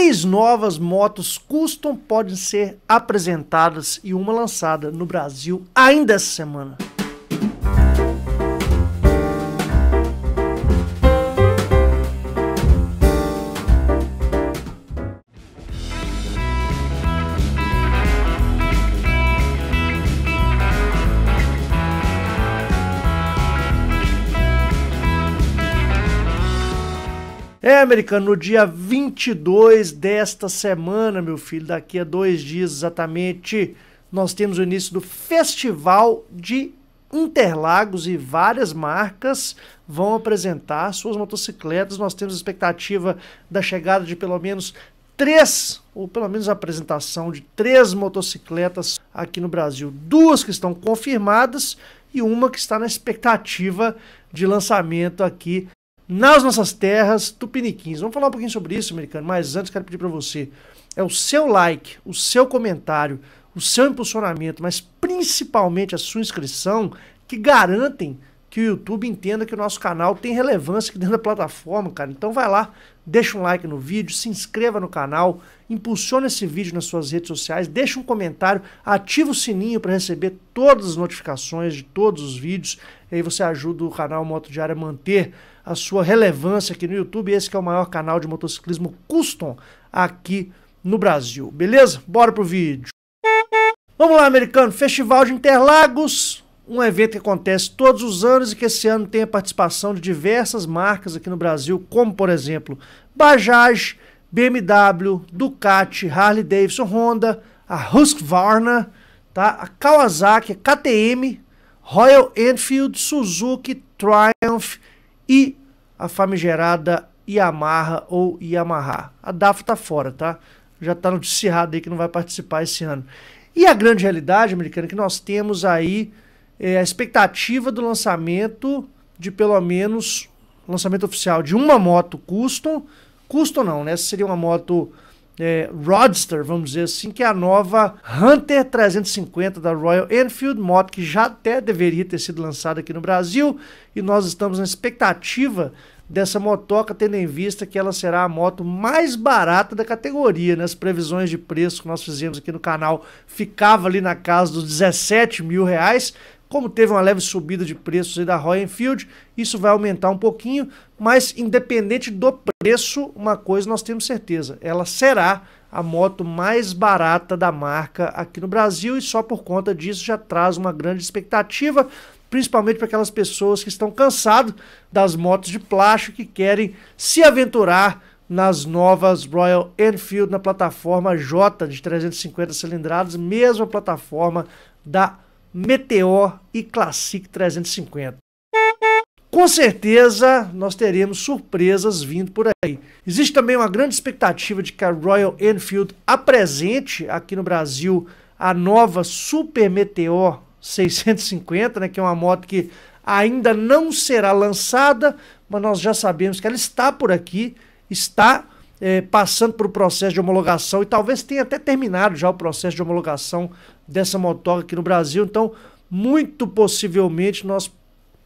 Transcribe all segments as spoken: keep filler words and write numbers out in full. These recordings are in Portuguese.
Três novas motos custom podem ser apresentadas e uma lançada no Brasil ainda essa semana. É, americano, no dia vinte e dois desta semana, meu filho, daqui a dois dias exatamente, nós temos o início do Festival de Interlagos e várias marcas vão apresentar suas motocicletas. Nós temos a expectativa da chegada de pelo menos três, ou pelo menos a apresentação de três motocicletas aqui no Brasil. Duas que estão confirmadas e uma que está na expectativa de lançamento aqui nas nossas terras tupiniquins. Vamos falar um pouquinho sobre isso, americano, mas antes quero pedir para você, é o seu like, o seu comentário, o seu impulsionamento, mas principalmente a sua inscrição, que garantem que o YouTube entenda que o nosso canal tem relevância aqui dentro da plataforma, cara. Então vai lá, deixa um like no vídeo, se inscreva no canal, impulsiona esse vídeo nas suas redes sociais, deixa um comentário, ativa o sininho para receber todas as notificações de todos os vídeos, e aí você ajuda o canal Moto Diário a manter a sua relevância aqui no YouTube, esse que é o maior canal de motociclismo custom aqui no Brasil, beleza? Bora pro vídeo! Vamos lá, americano, Festival de Interlagos, um evento que acontece todos os anos e que esse ano tem a participação de diversas marcas aqui no Brasil, como por exemplo, Bajaj, B M W, Ducati, Harley Davidson, Honda, a Husqvarna, tá? A Kawasaki, a K T M, Royal Enfield, Suzuki, Triumph e a famigerada Yamaha ou Yamaha. A D A F tá fora, tá? Já tá noticiado aí que não vai participar esse ano. E a grande realidade, americana, é que nós temos aí é, a expectativa do lançamento de pelo menos, lançamento oficial de uma moto custom, custom não, né? Essa seria uma moto é, Roadster, vamos dizer assim, que é a nova Hunter trezentos e cinquenta da Royal Enfield, moto que já até deveria ter sido lançada aqui no Brasil, e nós estamos na expectativa dessa motoca, tendo em vista que ela será a moto mais barata da categoria, né? As previsões de preço que nós fizemos aqui no canal ficava ali na casa dos dezessete mil reais, como teve uma leve subida de preços aí da Royal Enfield, isso vai aumentar um pouquinho, mas independente do preço, uma coisa nós temos certeza, ela será a moto mais barata da marca aqui no Brasil e só por conta disso já traz uma grande expectativa, principalmente para aquelas pessoas que estão cansadas das motos de plástico e que querem se aventurar nas novas Royal Enfield na plataforma J de trezentos e cinquenta cilindradas, mesma plataforma da Meteor e Classic trezentos e cinquenta. Com certeza nós teremos surpresas vindo por aí. Existe também uma grande expectativa de que a Royal Enfield apresente aqui no Brasil a nova Super Meteor seiscentos e cinquenta, né, que é uma moto que ainda não será lançada, mas nós já sabemos que ela está por aqui, está é, passando por um processo de homologação e talvez tenha até terminado já o processo de homologação dessa motoca aqui no Brasil, então muito possivelmente nós,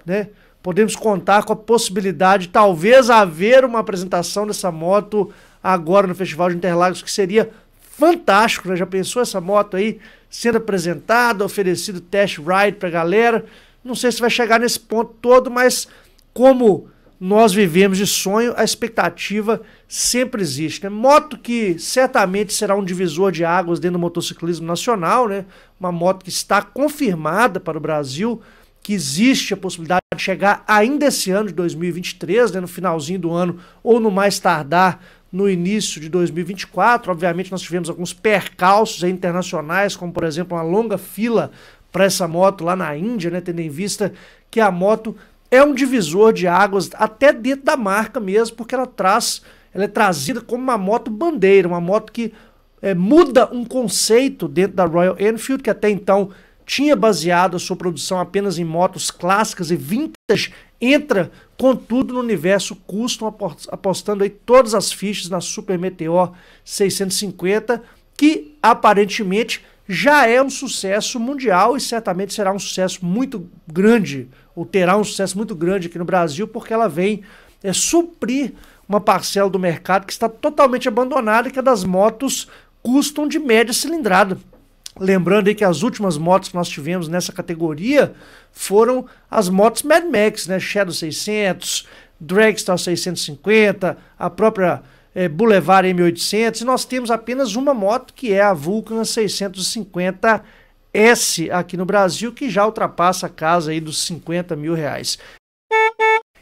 né, podemos contar com a possibilidade de talvez haver uma apresentação dessa moto agora no Festival de Interlagos, que seria fantástico, né? Já pensou essa moto aí sendo apresentada, oferecido test ride pra galera? Não sei se vai chegar nesse ponto todo, mas como nós vivemos de sonho, a expectativa sempre existe, né? Moto que certamente será um divisor de águas dentro do motociclismo nacional, né? Uma moto que está confirmada para o Brasil, que existe a possibilidade de chegar ainda esse ano de dois mil e vinte e três, né? No finalzinho do ano ou no mais tardar no início de dois mil e vinte e quatro, obviamente nós tivemos alguns percalços internacionais, como por exemplo uma longa fila para essa moto lá na Índia, né, tendo em vista que a moto é um divisor de águas até dentro da marca mesmo, porque ela traz, ela é trazida como uma moto bandeira, uma moto que é, muda um conceito dentro da Royal Enfield, que até então tinha baseado a sua produção apenas em motos clássicas e vintage, entra contudo no universo custom, apostando aí todas as fichas na Super Meteor seiscentos e cinquenta, que aparentemente já é um sucesso mundial e certamente será um sucesso muito grande, ou terá um sucesso muito grande aqui no Brasil, porque ela vem é, suprir uma parcela do mercado que está totalmente abandonada, que é das motos custom de média cilindrada. Lembrando aí que as últimas motos que nós tivemos nessa categoria foram as motos Mad Max, né? Shadow seiscentos, Dragstar seiscentos e cinquenta, a própria é, Boulevard M oitocentos, e nós temos apenas uma moto que é a Vulcan seiscentos e cinquenta S aqui no Brasil, que já ultrapassa a casa aí dos cinquenta mil reais.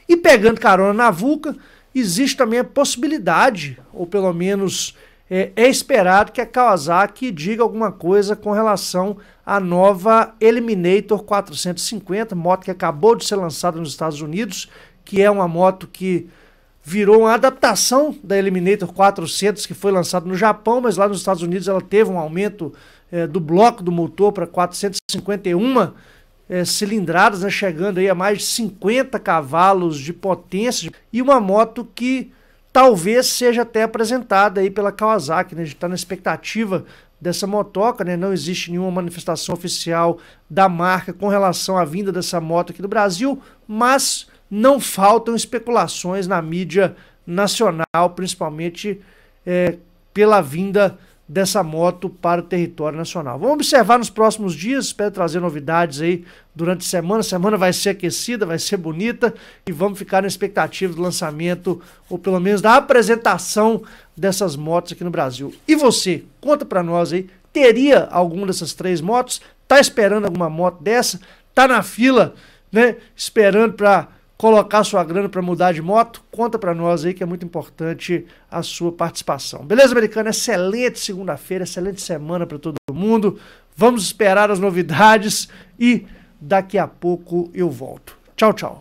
E pegando carona na Vulcan, existe também a possibilidade, ou pelo menos é, é esperado que a Kawasaki diga alguma coisa com relação à nova Eliminator quatrocentos e cinquenta, moto que acabou de ser lançada nos Estados Unidos, que é uma moto que virou uma adaptação da Eliminator quatrocentos, que foi lançada no Japão, mas lá nos Estados Unidos ela teve um aumento é, do bloco do motor para quatrocentos e cinquenta e um É, cilindradas, né, chegando aí a mais de cinquenta cavalos de potência, e uma moto que talvez seja até apresentada aí pela Kawasaki, né? A gente está na expectativa dessa motoca, né? Não existe nenhuma manifestação oficial da marca com relação à vinda dessa moto aqui do Brasil, mas não faltam especulações na mídia nacional, principalmente é, pela vinda dessa moto para o território nacional. Vamos observar nos próximos dias, espero trazer novidades aí durante a semana. A semana vai ser aquecida, vai ser bonita, e vamos ficar na expectativa do lançamento, ou pelo menos da apresentação dessas motos aqui no Brasil. E você, conta para nós aí, teria alguma dessas três motos? Tá esperando alguma moto dessa? Tá na fila, né, esperando para colocar sua grana para mudar de moto? Conta para nós aí, que é muito importante a sua participação. Beleza, americano? Excelente segunda-feira, excelente semana para todo mundo. Vamos esperar as novidades e daqui a pouco eu volto. Tchau, tchau.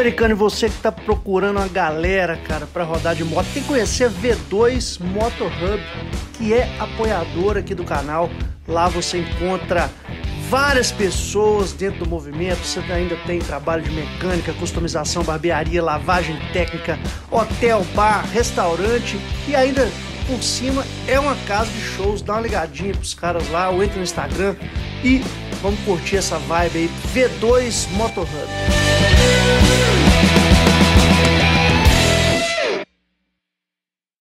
Americano, e você que tá procurando uma galera, cara, para rodar de moto, tem que conhecer a V dois Motor Hub, que é apoiadora aqui do canal. Lá você encontra várias pessoas dentro do movimento. Você ainda tem trabalho de mecânica, customização, barbearia, lavagem técnica, hotel, bar, restaurante, e ainda por cima é uma casa de shows. Dá uma ligadinha pros caras lá, ou entra no Instagram e vamos curtir essa vibe aí. V dois Motor Hub.